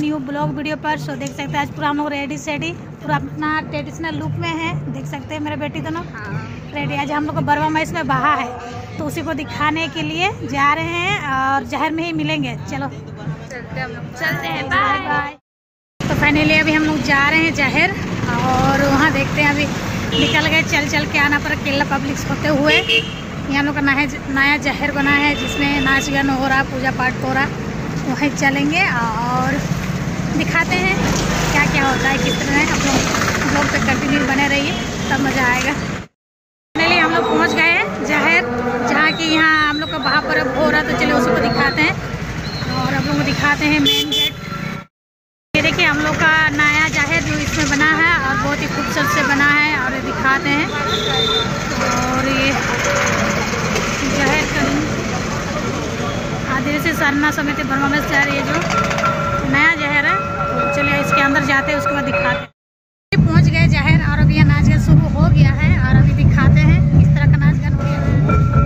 New blog video पर। सो देख सकते हैं आज पूरा हम लोग रेडी सेडी पूरा अपना ट्रेडिशनल लुक में है। देख सकते हैं मेरे बेटी दोनों रेडी। आज हम लोग को बर्मामेंस में बाहा है तो उसी को दिखाने के लिए जा रहे हैं और जहर में ही मिलेंगे। चलो चलते हैं, बाय बाय। तो फाइनली अभी हम लोग जा रहे हैं जहर और वहाँ देखते हैं। अभी निकल गए चल चल के आना पर केरला पब्लिक्स होते हुए। यहाँ लोग का नया जहर बना है जिसमें नाच गान हो रहा, पूजा पाठ हो रहा। वहीं चलेंगे और दिखाते हैं क्या क्या होता है, किस तरह है। आप लोग पे कंटिन्यू बने रहिए, तब मज़ा आएगा। फाइनली हम लोग पहुँच गए हैं जहर, जहाँ कि यहाँ हम लोग का बाहा पर्ब हो रहा। तो चलिए उसी को दिखाते हैं और आप लोगों को दिखाते हैं मेन गेट। ये देखिए हम लोग का नया जहर जो इसमें बना है और बहुत ही खूबसूरत से बना है और ये दिखाते हैं। और ये जहर आदिर से सरना समिति बर्मामेंस शहर, ये जो नया जहर है। चलिए इसके अंदर जाते हैं, उसके बाद दिखाते हैं। पहुंच गए जहर और अभी यहाँ नाच गान शुरू हो गया है और अभी दिखाते हैं किस तरह का नाच गान हो गया है।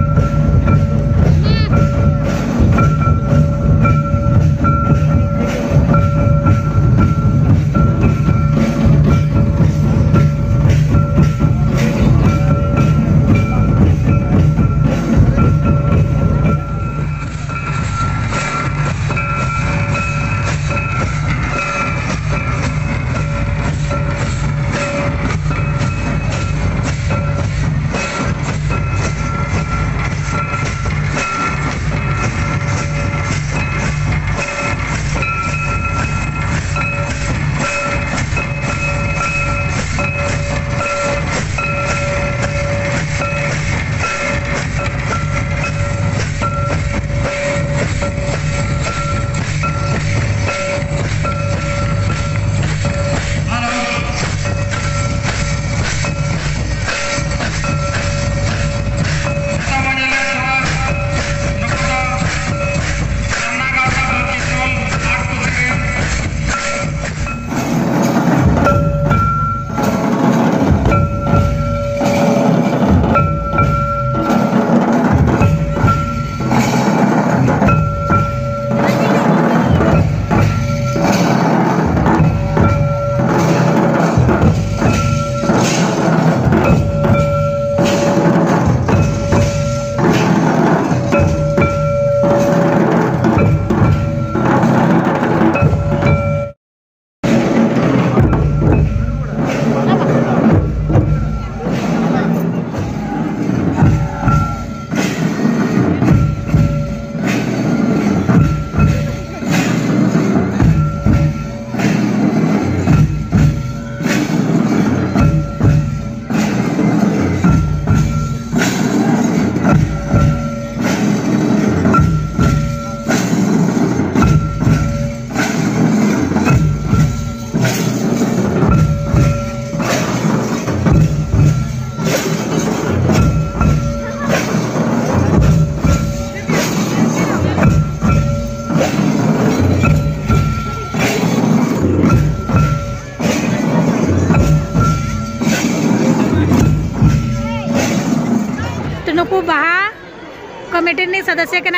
सदस्य के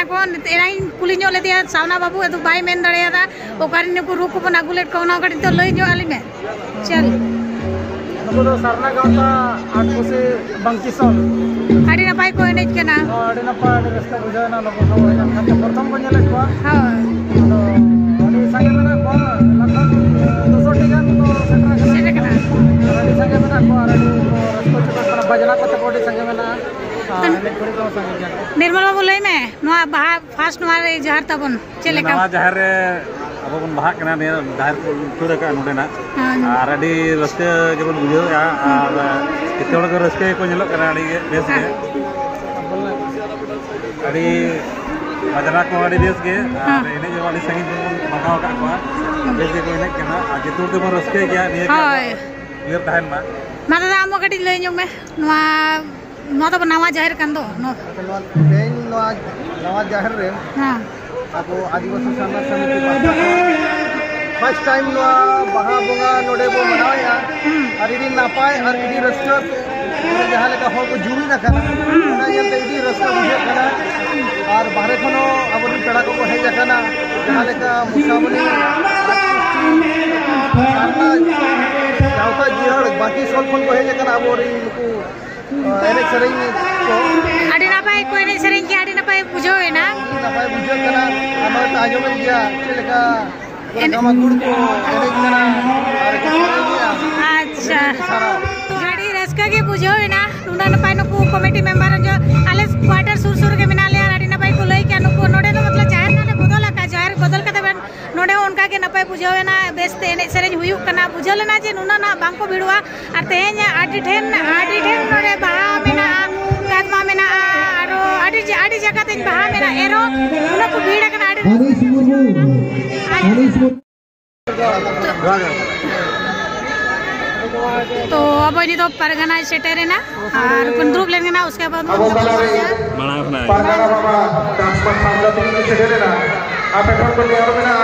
पुलिस जो लेते हैं सावना बाबू तो बाई मेन दड़े रूप बन अगू लेट कौन तो लई जो आली में चल सरना गांव आटको से बंकिसन आड़ी नपाय को एनेज केना आड़ी नपाय रस्ता बुझाना लोगो सब एना तो प्रथम को नेले को हां तो आड़ी संगे बना को लगभग 200 टी गान तो सेटरा केना आड़ी संगे बना को आड़ी रस्ता बना बजना को तो आड़ी संगे बना निर्मल बाबू लई में नवा बहा फास्ट नवा जहर तबन चले का नवा जहर रे अब बन बहा केना जहर पूरा का नोडेना और आडी रस्ते जेबन बुझो आ कितोड़ के रस्ते को नेलो करा आडी बेस के आडी बजना को आडी बेस के और एने जो वाली संगीत बगाव का को बेस के कोने केना कितोड़ के रस्ते के ने क्लियर टाइम मा माता राम गडी लई न्यू में नवा ᱱᱚᱣᱟ ᱫᱚ ᱱᱟᱣᱟ ᱡᱟᱦᱮᱨ ᱠᱟᱱ ᱫᱚ ᱱᱟᱣᱟ ᱡᱟᱦᱮᱨ ᱨᱮ ᱦᱮᱸ ᱟᱵᱚ ᱟᱹᱫᱤᱵᱟᱹᱥᱤ ᱥᱚᱢᱟᱡᱽ ᱥᱚᱢᱤᱛᱤ ᱯᱷᱟᱥᱴ ᱴᱟᱭᱤᱢ ᱱᱚᱣᱟ ᱵᱟᱦᱟ ᱵᱚᱸᱜᱟ ᱱᱚᱰᱮ ᱵᱚ ᱢᱟᱱᱟᱣᱮᱜᱼᱟ ᱟᱨ ᱤᱫᱤ ᱱᱟᱯᱟᱭ ᱟᱨ ᱤᱫᱤ ᱨᱟᱹᱥᱠᱟᱹ ᱡᱟᱦᱟᱸ ᱞᱮᱠᱟ ᱦᱚᱲ ᱠᱚ ᱡᱩᱨᱤ ᱟᱠᱟᱱᱟ ᱚᱱᱟ ᱧᱮᱞᱛᱮ ᱤᱫᱤ ᱨᱟᱹᱥᱠᱟᱹ ᱵᱩᱡᱷᱟᱹᱜ ᱠᱟᱱᱟ ᱟᱨ ᱵᱟᱦᱨᱮ ᱠᱷᱚᱱ ᱦᱚᱸ ᱟᱵᱚᱨᱮᱱ ᱯᱮᱲᱟ ᱠᱚᱠᱚ ᱦᱮᱡ ᱟᱠᱟᱱᱟ ᱡᱟᱦᱟᱸ ᱞᱮᱠᱟ ᱢᱩᱥᱟᱵᱚᱱᱤ बाकी सोल फोन को है लेकिन आप और इनको एनेक सरिंग को आड़ी ना पाए कोई एनेक सरिंग की आड़ी ना पाए बुझो है ना पाए बुझो करा हमारे ताजो में दिया लेकिन हमारे गुड़ को एनेक करा अच्छा आड़ी रस्का के बुझो है ना उन्हें ना पाए नको कमेटी मेंबर जो अलग क्वार्टर सुर के मिला ले आड़ी ना पाए को ले क्या नको नोटे ना मतलब चार ना बदला का चार बदल का तब नोडे उनका के नपाय बुझावेना बेस्ते एने सरेंज हुई कना बुझलना जे नुना ना बांको भिड़वा आर तेन आडी ठेन नोडे बाहा मेना कादमा मेना आरो आडी जगह तेन बाहा मेना एरो उना को भीड़ कना आडी हरीश मुर्मू तो अब ये तो परगना सेटर है ना और कुंद्रुप लेंगे ना उसके बाद मना अपना परगना बाबा ट्रांसफर सामग्री के सेटर है ना आप एक बार बोलिए और मेरा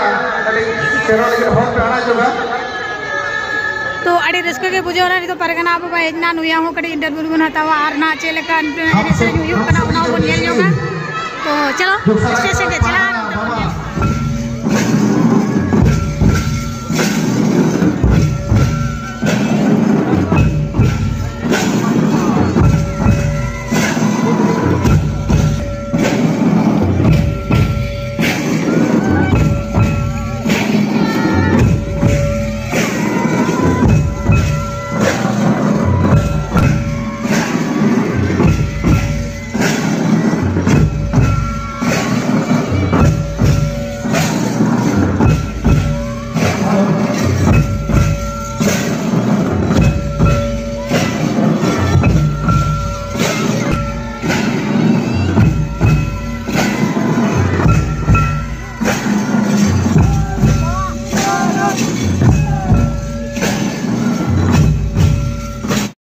तो अड़ी रिस्को के बुझे वाला तो परगना आप भाई इतना नुया हो कड़ी इंटरव्यू बना था वार ना चले का इंटरव्यू करना उन्होंने बोल लिया होगा तो चलो स्टेशन के चला